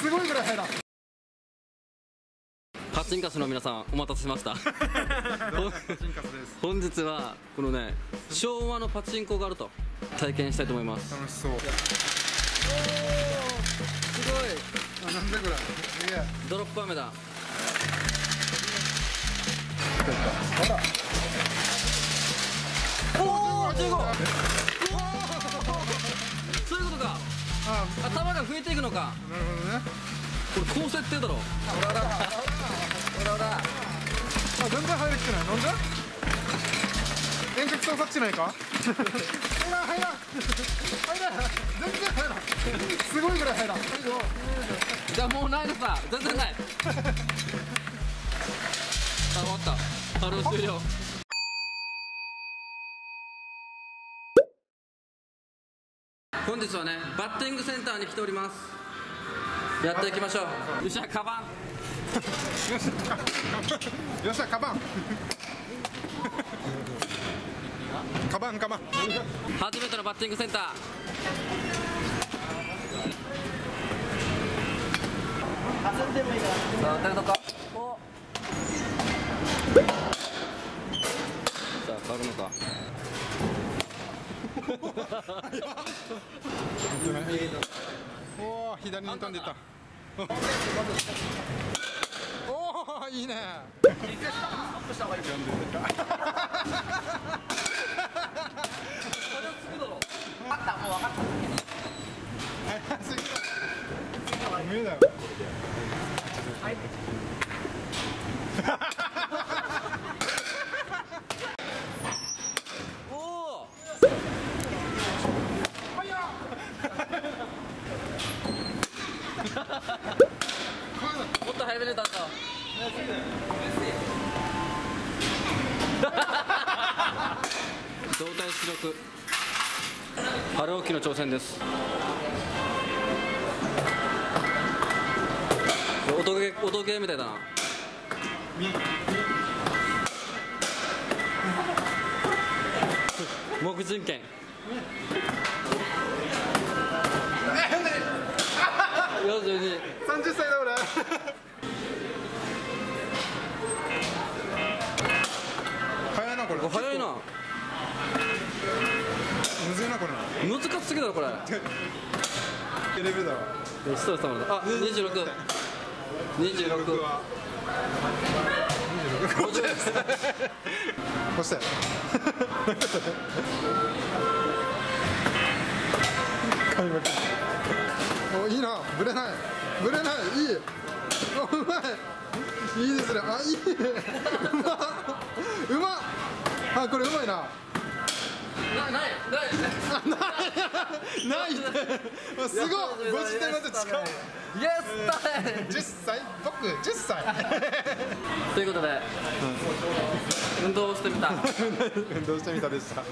すごいぐらい速いな。カチンカスの皆さん、お待たせしました。本日はこのね、昭和のパチンコがあると体験したいと思います。楽しそう。すごい。なんだこれ。すげえ。ドロップ飴だ。おお、15。頭が増えていくのか。なるほどね。これ高設定だろ。ほらほらほらほら。全然入ってない。なんで？遠隔操作しないか？入ら。全然入ら。すごいぐらい入ら。じゃあもうないのさ。全然ない。あ、終わった。ハロー終了。本日はね、バッティングセンターに来ております。やっていきましょう。よっしゃカバン。よっしゃカバン。カバン初めてのバッティングセンター。弾んでもいいから。さあ、誰のか。おさあ、変わるのか。おお、左に飛んでた。おお、いいね。もっと早めに立った。動体出力春沖の挑戦です。音ゲーみたいだな。黙人剣。30歳だ俺。早いなこれ。早いな。むずいなこれ。難しすぎだろこれ。テレビだわ。ストレスたまるな。あ、26。26。56。そして。開幕。お、いいな。ぶれない。ぶれない、いい、お、うまい、いいですね、あ、いい、うまっ、あ、これうまいな、ない、すごい、50点まで近い、イエス、10歳、僕、10歳。ということで、運動してみたでした。